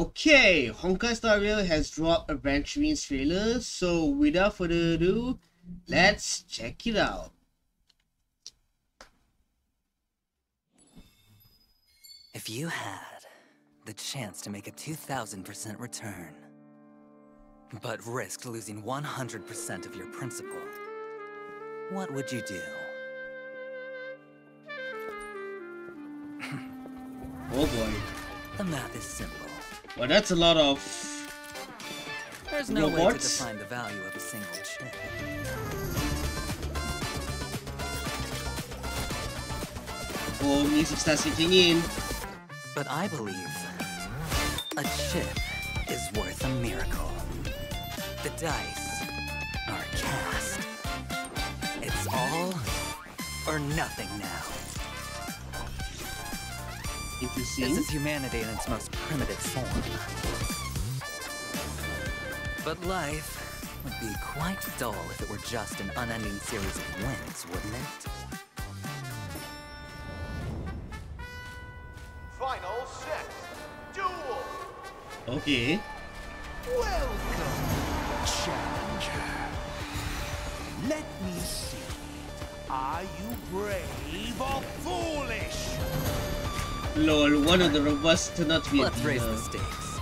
Okay, Honkai Star Rail has dropped Aventurine's trailer, so without further ado, let's check it out. If you had the chance to make a 2,000% return, but risked losing 100% of your principal, what would you do? Oh boy. The math is simple. Well, that's a lot of There's no robots. Way to define the value of a single chip. Oh, music starts kicking in. But I believe a chip is worth a miracle. The dice are cast. It's all or nothing now. This is humanity in its most primitive form. But life would be quite dull if it were just an unending series of wins, wouldn't it? Final set. Duel. Okay. Welcome, challenger. Let me see. Are you brave or foolish? Lol, one of the robots to not be. Let's raise the stakes.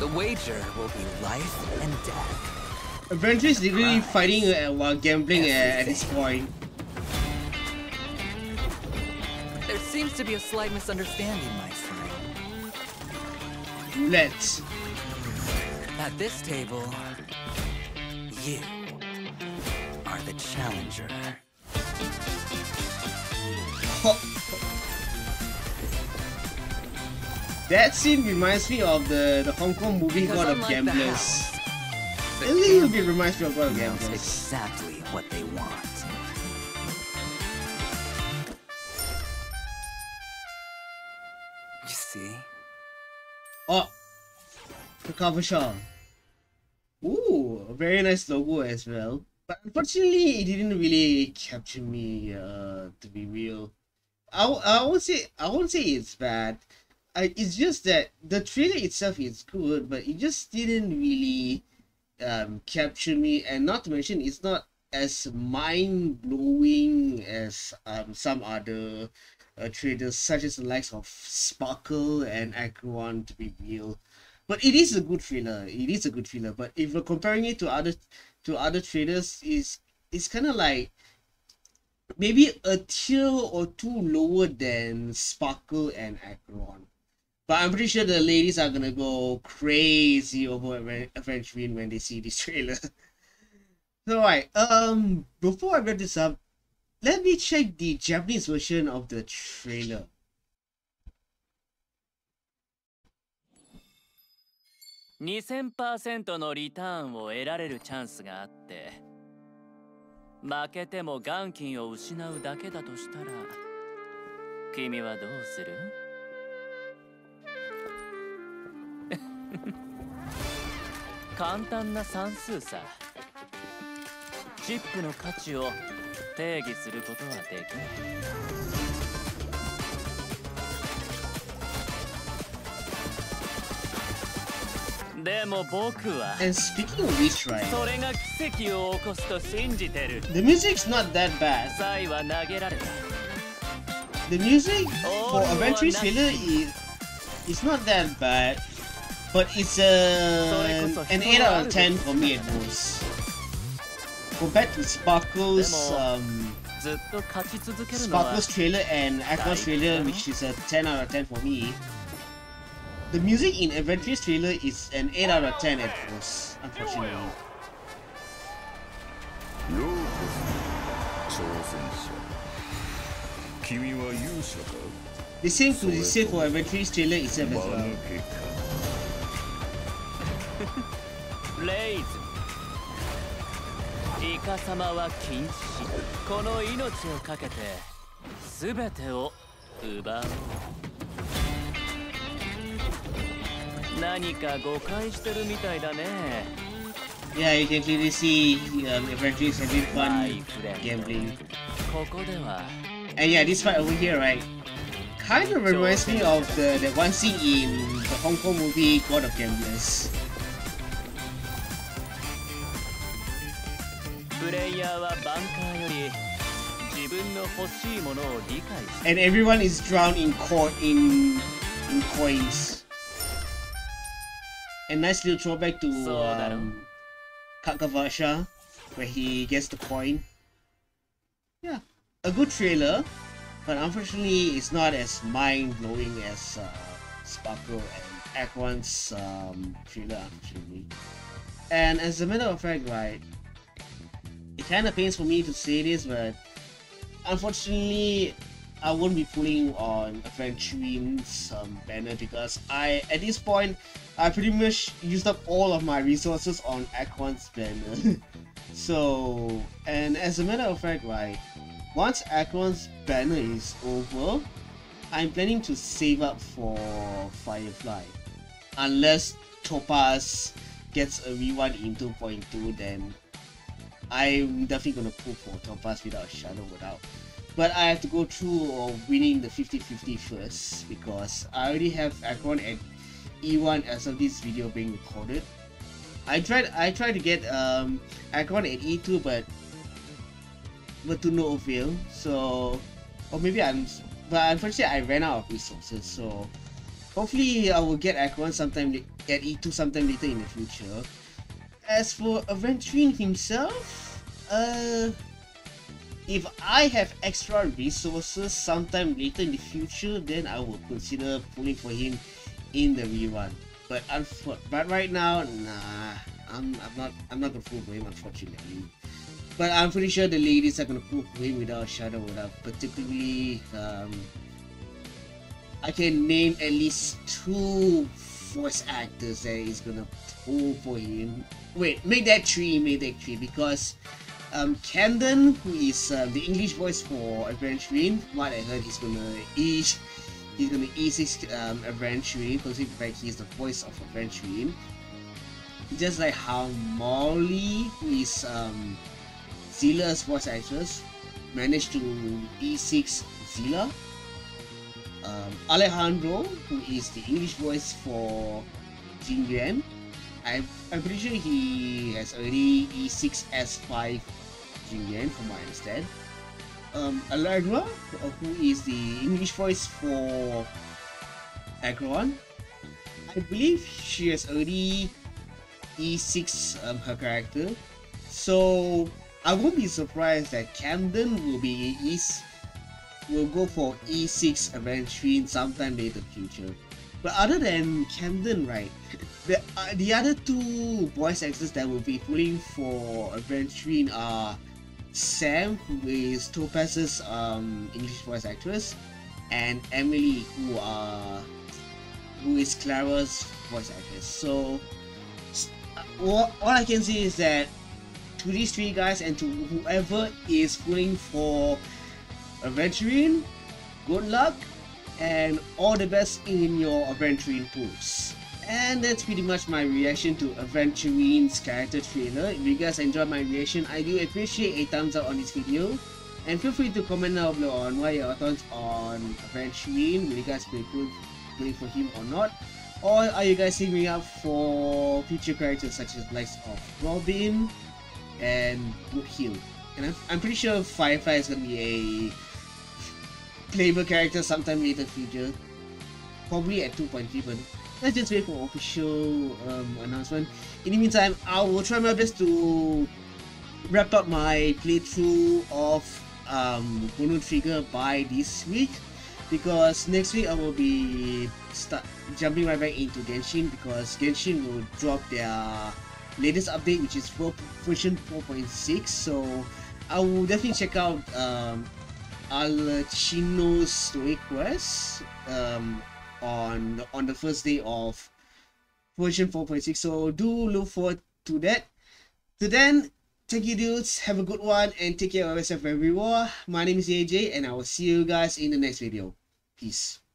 The wager will be life and death. Aventurine is literally fighting while gambling at this point. There seems to be a slight misunderstanding, my friend. Let's. At this table, you are the challenger. That scene reminds me of the Hong Kong movie God of Gamblers. A little bit reminds me of God of Gamblers. Exactly what they want. You see? Oh, Kakavasha. Ooh, a very nice logo as well. But unfortunately, it didn't really capture me. To be real, I won't say it's bad. It's just that the trailer itself is good, but it just didn't really capture me, and not to mention it's not as mind-blowing as some other trailers, such as the likes of Sparkle and Acheron, to be real. But it is a good trailer. It is a good trailer. But if we're comparing it to other trailers, it's kind of like maybe a tier or two lower than Sparkle and Acheron. But I'm pretty sure the ladies are gonna go crazy over Aventurine when they see this trailer. So right, before I wrap this up, let me check the Japanese version of the trailer. And speaking of which, right, the music's not that bad. The music for Aventurine's trailer is not that bad, but it's an 8 out of 10 for me at most. Compared to Sparkle's trailer and Aqua's trailer, which is a 10 out of 10 for me. The music in Aventurine trailer is an 8 out of 10 at most, unfortunately. The same to the same for Aventurine trailer itself as well. Yeah, you can clearly see Aventurine is having fun gambling. And yeah, this fight over here, right? kind of reminds me of the one scene in the Hong Kong movie God of Gamblers. And everyone is drowned in coins. A nice little throwback to Kakavasha, where he gets the coin. Yeah, a good trailer, but unfortunately it's not as mind-blowing as Sparkle and Acheron's trailer, unfortunately. And as a matter of fact, right, it kind of pains for me to say this, but unfortunately I won't be pulling on Aventurine's banner because at this point, I pretty much used up all of my resources on Acheron's banner. So, and as a matter of fact, right, once Acheron's banner is over, I'm planning to save up for Firefly. Unless Topaz gets a rerun in 2.2, then I'm definitely gonna pull for Topaz without a shadow of a doubt. But I have to go through of winning the 50-50 first, because I already have Acheron at E1 as of this video being recorded. I tried to get Acheron at E2, but to no avail. So, or maybe but unfortunately I ran out of resources. So, hopefully I will get Acheron sometime at E2 sometime later in the future. As for Aventurine himself, if I have extra resources sometime later in the future, then I will consider pulling for him in the rerun. But right now, nah, I'm not gonna pull for him, unfortunately. But I'm pretty sure the ladies are gonna pull for him without a shadow of a doubt. Particularly, I can name at least two voice actors that is gonna pull for him. Wait, make that three, because Camden, who is the English voice for Aventurine, what I heard, he's gonna ease his Aventurine, considering the fact he is the voice of Aventurine. Just like how Molly, who is Zilla's voice actress, managed to E6 Zilla. Alejandro, who is the English voice for Jingyuan, I'm pretty sure he has already E6S5 Jingyuan, from what I understand. Allegra, who is the English voice for Acheron, I believe she has already E6 her character. So I won't be surprised that Camden will go for E6 Aventurine sometime later in the future. But other than Camden, right, the other two voice actors that will be pulling for Aventurine are Sam, who is Topaz's English voice actress, and Emily, who is Clara's voice actress. So all I can say is that to these three guys and to whoever is pulling for Aventurine, good luck and all the best in your Aventurine pulls. And that's pretty much my reaction to Aventurine's character trailer. If you guys enjoyed my reaction, I do appreciate a thumbs up on this video. And feel free to comment down below on what your thoughts on Aventurine. Will you guys be cool playing for him or not? Or are you guys saving up for future characters such as the likes of Robin and Book Hill? And I'm pretty sure Firefly is going to be a playable character sometime later in the future. Probably at 2.3. Let's just wait for official announcement. In the meantime, I will try my best to wrap up my playthrough of Chrono Trigger by this week, because next week I will be jumping right back into Genshin, because Genshin will drop their latest update, which is version 4.6. So I will definitely check out Alejandro's story quest on the first day of version 4.6, so do look forward to that. Till then, thank you dudes, have a good one, and take care of yourself everywhere. My name is AJ, and I will see you guys in the next video. Peace.